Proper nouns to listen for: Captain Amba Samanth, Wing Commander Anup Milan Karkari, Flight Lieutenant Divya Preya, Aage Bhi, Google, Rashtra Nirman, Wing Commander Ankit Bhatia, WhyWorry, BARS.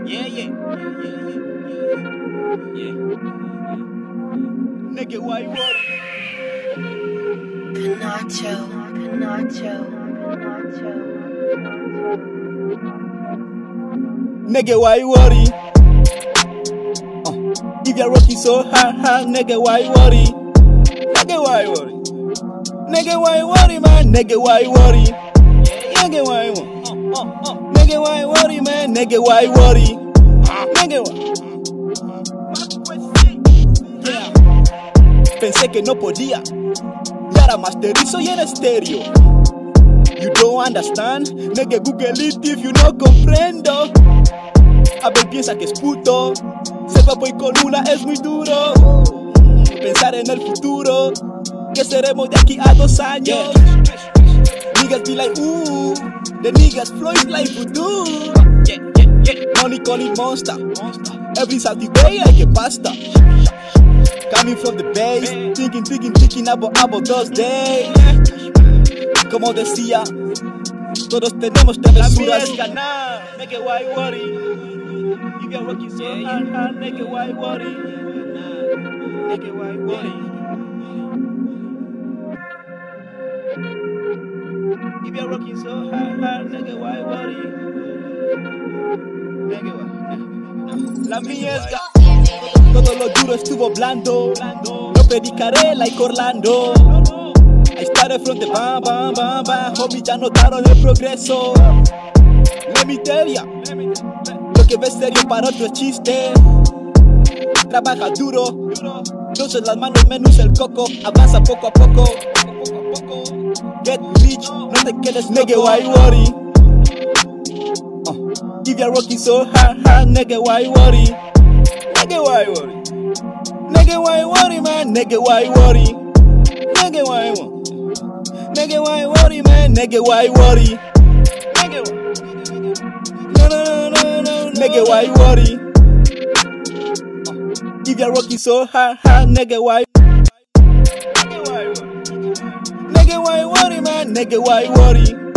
Nigga, why you worry? Canacho. Nigga, why you worry? If you're working so hard, nigga, why you worry? Nigga, why you worry? Nigga, why you worry, man? Nigga, why you worry? Nigga, why you worry? Nigga, why worry, man? Nigga, why worry? Nigga, why? Yeah. Pensé que no podía. Y ahora masterizo y en estéreo. You don't understand? Nigga, Google it if you no comprendo. A ver, piensa que es puto. Ser papoy con una es muy duro. Pensar en el futuro. Que seremos de aquí a 2 años. Niggas be like, ooh. The niggas flowing like voodoo. Money calling monster. Every Saturday I get pasta. Coming from the base, thinking about those days. Como decía, todos tenemos travesuras. La vida es ganar, nigga, why worry? You get working so hard, nigga, why worry? Nigga, why worry? If you're working so hard, nigga, why worry? Nigga, why? La mía es que todo lo duro estuvo blando. No predicaré like Orlando. I started from the bam. Homie, ya notaron el progreso. Let me tell ya. Lo que ves serio para otro chiste. Trabaja duro. Entonces las manos menos el coco. Avanza poco a poco. Get rich, no te quedes, nigga, why worry? If you're working so hard, nigga, why worry? Nigga, why worry? Nigga, why worry, man? Nigga, why worry? Nigga, why worry? Nigga, why worry, man? Nigga, why worry? Nigga, no. Nigga, why worry? If you're working so hard, nigga, why? Nigga, why worry, man? Nigga, why worry?